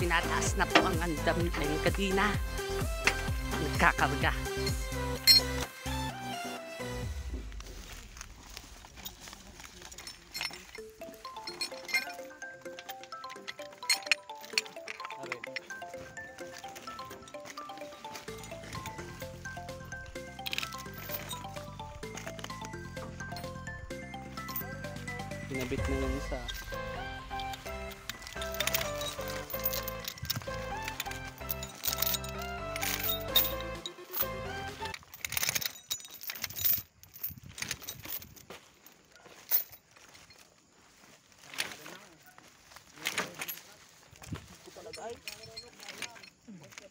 Pinataas na po ang andam ngayong kadina. Nagkakarga. Pinabit na lang sa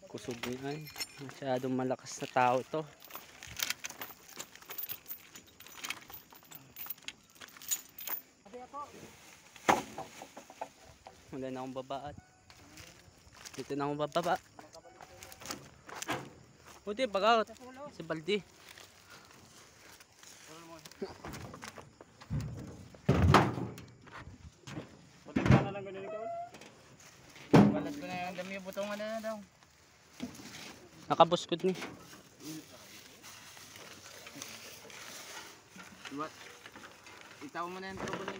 kusog niyan. Masyadong malakas na tao to. Wala na akong babaat. Dito na akong bababa. Buti bagaw si Baldi. Balat ko na yung dami yung butongan na daw. Nakabuskod ni. What? Itaw mo na yung trouble ni.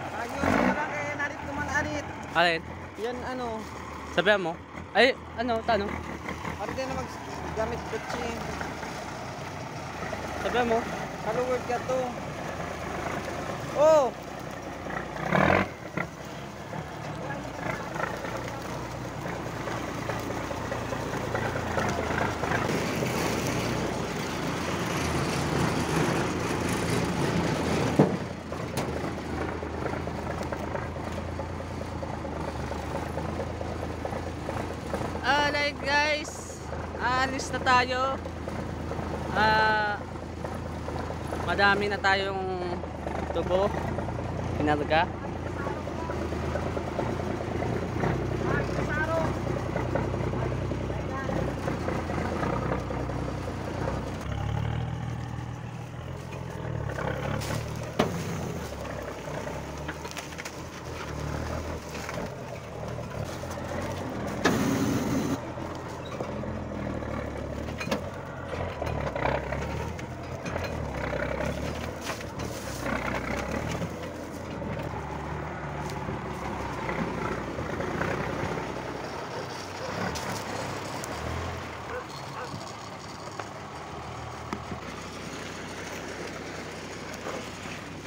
Ayun, nalaki, narit naman arit. Alin? Yan ano. Sabihan mo? Ay, ano, tanong? Arit na maggamit kutsing. Sabihan mo? Hello word ka to. Oh! Alright guys, alis na tayo. Madami na tayong tubo, pinalaga.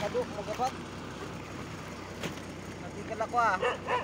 Aduh, magapat. Natigil ako ah.